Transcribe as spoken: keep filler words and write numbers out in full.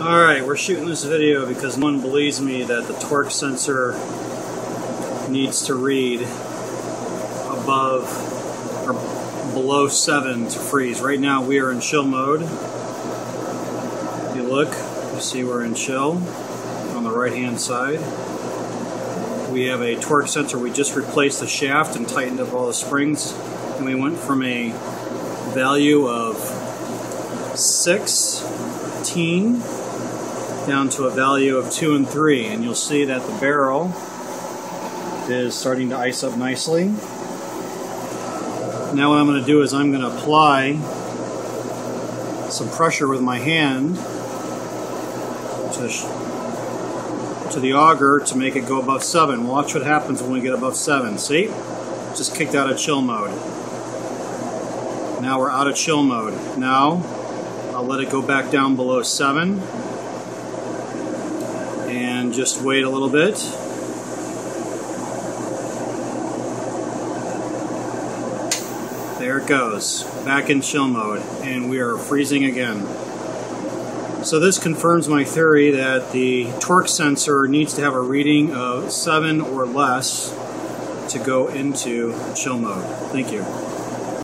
Alright, we're shooting this video because no one believes me that the torque sensor needs to read above or below seven to freeze. Right now we are in chill mode. If you look, you see we're in chill on the right hand side. We have a torque sensor. We just replaced the shaft and tightened up all the springs, and we went from a value of sixteen down to a value of two and three, and you'll see that the barrel is starting to ice up nicely. Now what I'm going to do is I'm going to apply some pressure with my hand to the, to the auger to make it go above seven. Watch what happens when we get above seven. See? Just kicked out of chill mode. Now we're out of chill mode. Now I'll let it go back down below seven and just wait a little bit. There it goes, back in chill mode, and we are freezing again. So this confirms my theory that the torque sensor needs to have a reading of seven or less to go into chill mode. Thank you.